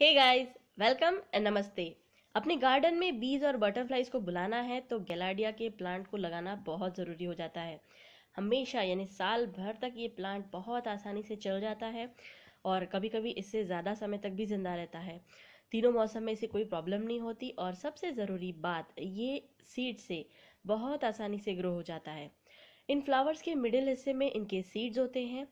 Hey guys, welcome and नमस्ते। अपने garden में बीज और बटरफ्लाइज को बुलाना है तो गैलार्डिया के प्लांट को लगाना बहुत ज़रूरी हो जाता है। हमेशा यानी साल भर तक ये प्लांट बहुत आसानी से चल जाता है और कभी कभी इससे ज़्यादा समय तक भी जिंदा रहता है। तीनों मौसम में इसे कोई प्रॉब्लम नहीं होती और सबसे ज़रूरी बात, ये सीड से बहुत आसानी से ग्रो हो जाता है। इन फ्लावर्स के मिडिल हिस्से में इनके सीड्स होते हैं।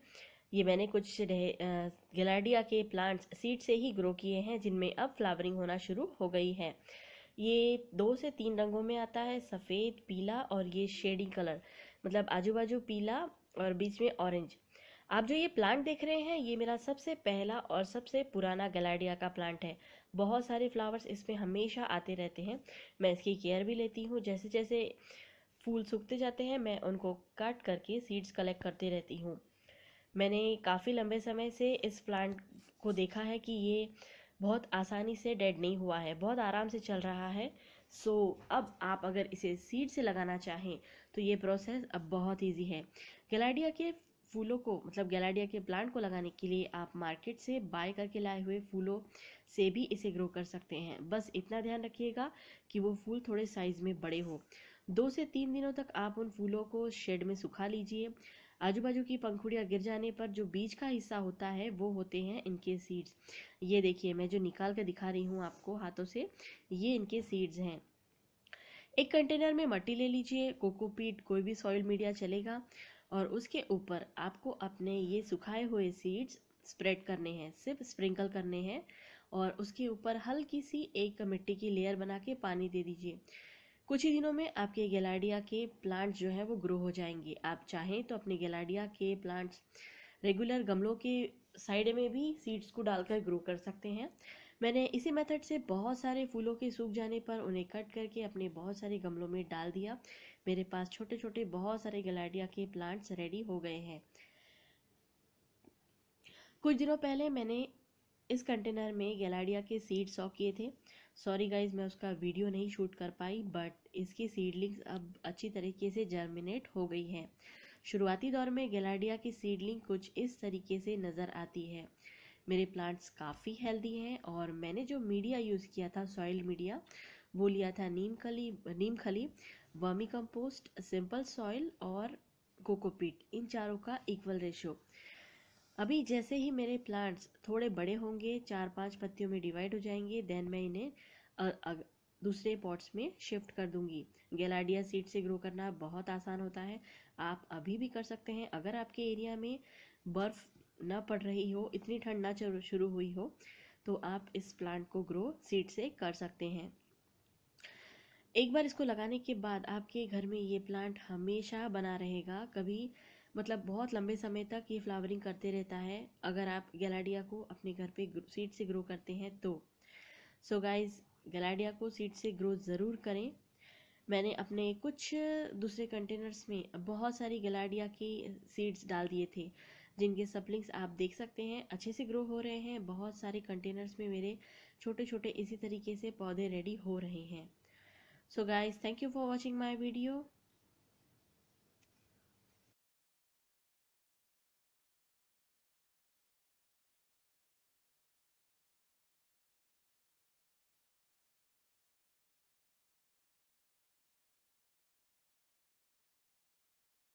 ये मैंने कुछ गैलार्डिया के प्लांट्स सीड से ही ग्रो किए हैं जिनमें अब फ्लावरिंग होना शुरू हो गई है। ये 2 से 3 रंगों में आता है, सफ़ेद, पीला और ये शेडिंग कलर, मतलब आजू बाजू पीला और बीच में ऑरेंज। आप जो ये प्लांट देख रहे हैं, ये मेरा सबसे पहला और सबसे पुराना गैलार्डिया का प्लांट है। बहुत सारे फ्लावर्स इसमें हमेशा आते रहते हैं। मैं इसकी केयर भी लेती हूँ। जैसे जैसे फूल सूखते जाते हैं मैं उनको काट करके सीड्स कलेक्ट करती रहती हूँ। मैंने काफ़ी लंबे समय से इस प्लांट को देखा है कि ये बहुत आसानी से डेड नहीं हुआ है, बहुत आराम से चल रहा है। सो अब आप अगर इसे सीड से लगाना चाहें तो ये प्रोसेस अब बहुत ईजी है। गैलार्डिया के फूलों को, मतलब गैलार्डिया के प्लांट को लगाने के लिए आप मार्केट से बाय करके लाए हुए फूलों से भी इसे ग्रो कर सकते हैं। बस इतना ध्यान रखिएगा कि वो फूल थोड़े साइज़ में बड़े हो। 2 से 3 दिनों तक आप उन फूलों को शेड में सुखा लीजिए। आजू बाजू की पंखुड़ियाँ गिर जाने पर जो बीज का हिस्सा होता है वो होते हैं इनके सीड्स। ये देखिए, मैं जो निकाल कर दिखा रही हूँ आपको हाथों से, ये इनके सीड्स हैं। एक कंटेनर में मिट्टी ले लीजिए, कोकोपीट, कोई भी सॉइल मीडिया चलेगा, और उसके ऊपर आपको अपने ये सुखाए हुए सीड्स स्प्रेड करने हैं, सिर्फ स्प्रिंकल करने हैं, और उसके ऊपर हल्की सी एक मिट्टी की लेयर बना के पानी दे दीजिए। कुछ ही दिनों में आपके गैलार्डिया के प्लांट्स जो हैं वो ग्रो हो जाएंगे। आप चाहें तो अपने गैलार्डिया के प्लांट्स रेगुलर गमलों के साइड में भी सीड्स को डालकर ग्रो कर सकते हैं। मैंने इसी मेथड से बहुत सारे फूलों के सूख जाने पर उन्हें कट करके अपने बहुत सारे गमलों में डाल दिया। मेरे पास छोटे छोटे बहुत सारे गैलार्डिया के प्लांट्स रेडी हो गए हैं। कुछ दिनों पहले मैंने इस कंटेनर में गैलार्डिया के सीड सॉ किए थे। सॉरी गाइज, मैं उसका वीडियो नहीं शूट कर पाई, बट इसकी सीडलिंग्स अब अच्छी तरीके से जर्मिनेट हो गई हैं। शुरुआती दौर में गैलार्डिया की सीडलिंग कुछ इस तरीके से नज़र आती है। मेरे प्लांट्स काफ़ी हेल्दी हैं और मैंने जो मीडिया यूज़ किया था, सॉइल मीडिया, वो लिया था नीम खली, वर्मी कंपोस्ट, सिंपल सॉइल और कोकोपीट। इन चारों का इक्वल रेशो। अभी जैसे ही मेरे प्लांट्स थोड़े बड़े होंगे, 4-5 पत्तियों में डिवाइड हो जाएंगे, देन मैं इन्हें दूसरे पॉट्स में शिफ्ट कर दूंगी। गैलार्डिया सीड से ग्रो करना बहुत आसान होता है। आप अभी भी कर सकते हैं। अगर आपके एरिया में बर्फ़ ना पड़ रही हो, इतनी ठंड ना शुरू हुई हो, तो आप इस प्लांट को ग्रो सीड से कर सकते हैं। एक बार इसको लगाने के बाद आपके घर में ये प्लांट हमेशा बना रहेगा। कभी, मतलब बहुत लंबे समय तक ये फ्लावरिंग करते रहता है अगर आप गैलार्डिया को अपने घर पे सीड से ग्रो करते हैं तो। सो गाइज, गैलार्डिया को सीड से ग्रो ज़रूर करें। मैंने अपने कुछ दूसरे कंटेनर्स में बहुत सारी गैलार्डिया की सीड्स डाल दिए थे जिनके सप्लिंग्स आप देख सकते हैं अच्छे से ग्रो हो रहे हैं। बहुत सारे कंटेनर्स में मेरे छोटे छोटे इसी तरीके से पौधे रेडी हो रहे हैं। So guys, thank you for watching my video.